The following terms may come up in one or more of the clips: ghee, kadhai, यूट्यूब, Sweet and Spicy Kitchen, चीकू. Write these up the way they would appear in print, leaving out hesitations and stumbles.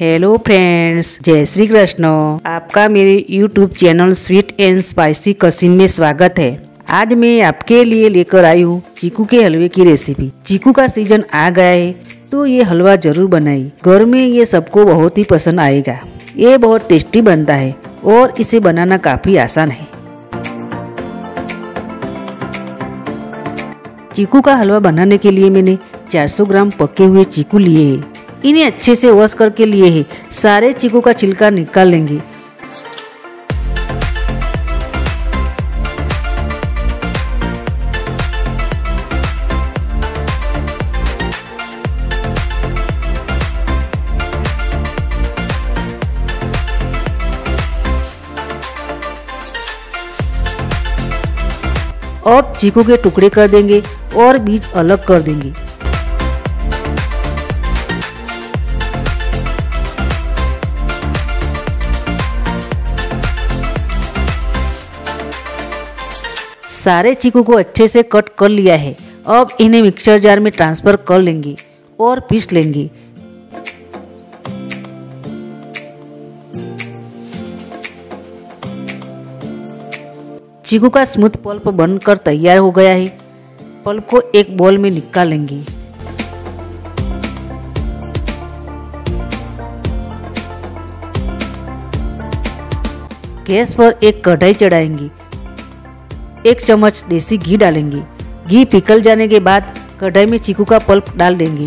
Hello friends, जय श्री कृष्ण। आपका मेरे यूट्यूब channel sweet and spicy kitchen में स्वागत है। आज मैं आपके लिए लेकर आई हूँ चीकू के हलवे की रेसिपी। चीकू का सीजन आ गया है तो ये हलवा जरूर बनाइए। घर में ये सबको बहुत ही पसंद आएगा। ये बहुत टेस्टी बनता है और इसे बनाना काफी आसान है। चीकू का हलवा बनाने के लिए मैंने 400 ग्राम पके हुए चीकू लिए है। इन्हें अच्छे से वॉश करके लिए है। सारे चीकू का छिलका निकाल लेंगे। और चीकू के टुकड़े कर देंगे और बीज अलग कर देंगे। सारे चीकू को अच्छे से कट कर लिया है। अब इन्हें मिक्सर जार में ट्रांसफर कर लेंगे और पीस लेंगे। चीकू का स्मूथ पल्प बनकर तैयार हो गया है। पल्प को एक बॉल में निकालेंगे। गैस पर एक कढ़ाई चढ़ाएंगे। एक चम्मच देसी घी डालेंगे। घी पिघल जाने के बाद कढ़ाई में चीकू का पल्प डाल देंगे।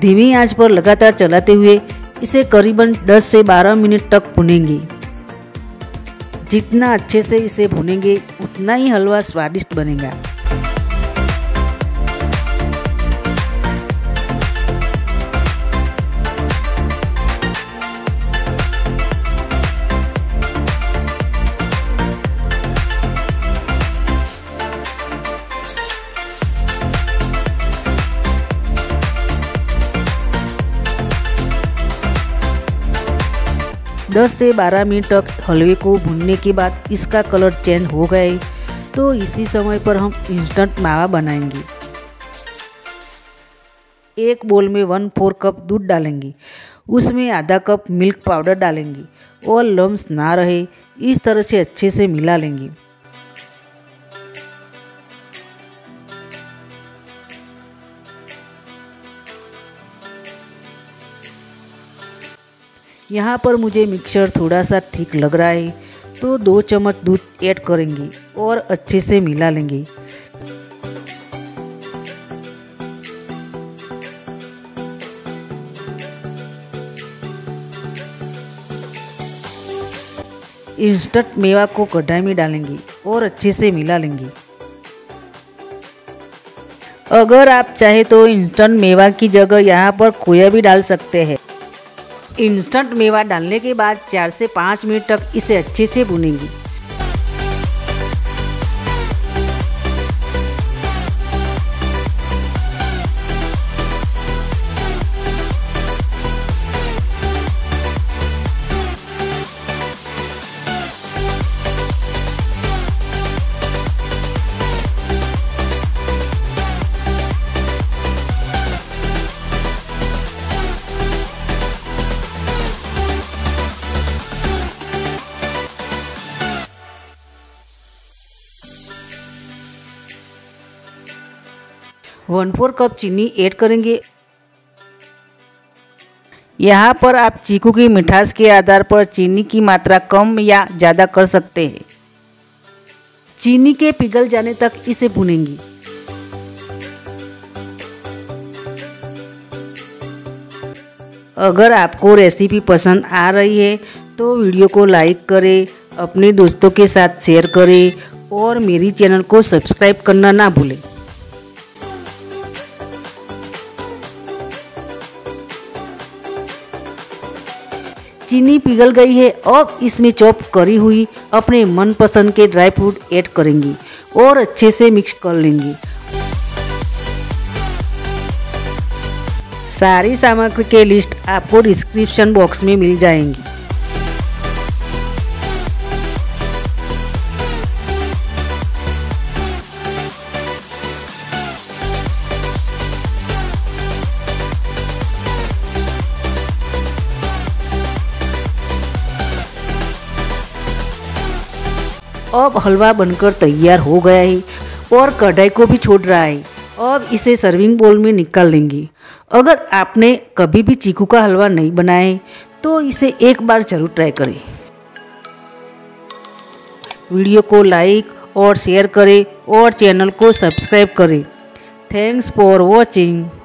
धीमी आंच पर लगातार चलाते हुए इसे करीबन 10 से 12 मिनट तक भूनेंगे। जितना अच्छे से इसे भूनेंगे उतना ही हलवा स्वादिष्ट बनेगा। दस से 12 मिनट तक हलवे को भूनने के बाद इसका कलर चेंज हो गए तो इसी समय पर हम इंस्टेंट मावा बनाएंगे। एक बोल में 1/4 कप दूध डालेंगे। उसमें आधा कप मिल्क पाउडर डालेंगे और लम्स ना रहे इस तरह से अच्छे से मिला लेंगे। यहाँ पर मुझे मिक्सचर थोड़ा सा ठीक लग रहा है तो 2 चम्मच दूध ऐड करेंगे और अच्छे से मिला लेंगे। इंस्टेंट मेवा को कढ़ाई में डालेंगे और अच्छे से मिला लेंगे। अगर आप चाहे तो इंस्टेंट मेवा की जगह यहाँ पर खोया भी डाल सकते हैं। इंस्टेंट मेवा डालने के बाद 4 से 5 मिनट तक इसे अच्छे से भुनेंगे। वन/4 कप चीनी ऐड करेंगे। यहाँ पर आप चीकू की मिठास के आधार पर चीनी की मात्रा कम या ज़्यादा कर सकते हैं। चीनी के पिघल जाने तक इसे भुनेंगी। अगर आपको रेसिपी पसंद आ रही है तो वीडियो को लाइक करें, अपने दोस्तों के साथ शेयर करें और मेरी चैनल को सब्सक्राइब करना ना भूलें। चीनी पिघल गई है। अब इसमें चॉप करी हुई अपने मनपसंद के ड्राई फ्रूट ऐड करेंगे और अच्छे से मिक्स कर लेंगे। सारी सामग्री की लिस्ट आपको डिस्क्रिप्शन बॉक्स में मिल जाएंगी। अब हलवा बनकर तैयार हो गया है और कढ़ाई को भी छोड़ रहा है। अब इसे सर्विंग बोल में निकाल लेंगे। अगर आपने कभी भी चीकू का हलवा नहीं बनाया है तो इसे एक बार जरूर ट्राई करें। वीडियो को लाइक और शेयर करें और चैनल को सब्सक्राइब करें। Thanks for watching.